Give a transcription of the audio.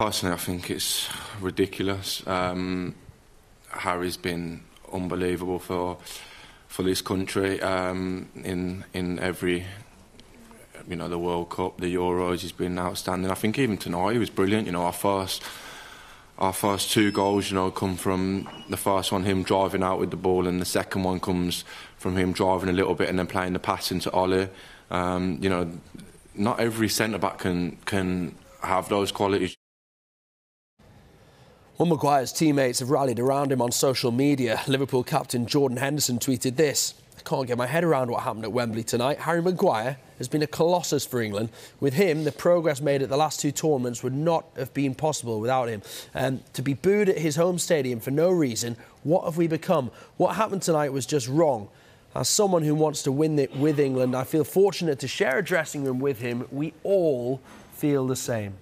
Personally, I think it's ridiculous. Harry's been unbelievable for this country in every, you know, the World Cup, the Euros. He's been outstanding. I think even tonight he was brilliant. You know, our first two goals, you know, come from the first one him driving out with the ball, and the second one comes from him driving a little bit and then playing the pass into Ollie. You know, not every centre back can have those qualities. Well, Maguire's teammates have rallied around him on social media. Liverpool captain Jordan Henderson tweeted this: "I can't get my head around what happened at Wembley tonight. Harry Maguire has been a colossus for England. With him, the progress made at the last two tournaments would not have been possible without him. To be booed at his home stadium for no reason, what have we become? What happened tonight was just wrong. As someone who wants to win it with England, I feel fortunate to share a dressing room with him. We all feel the same."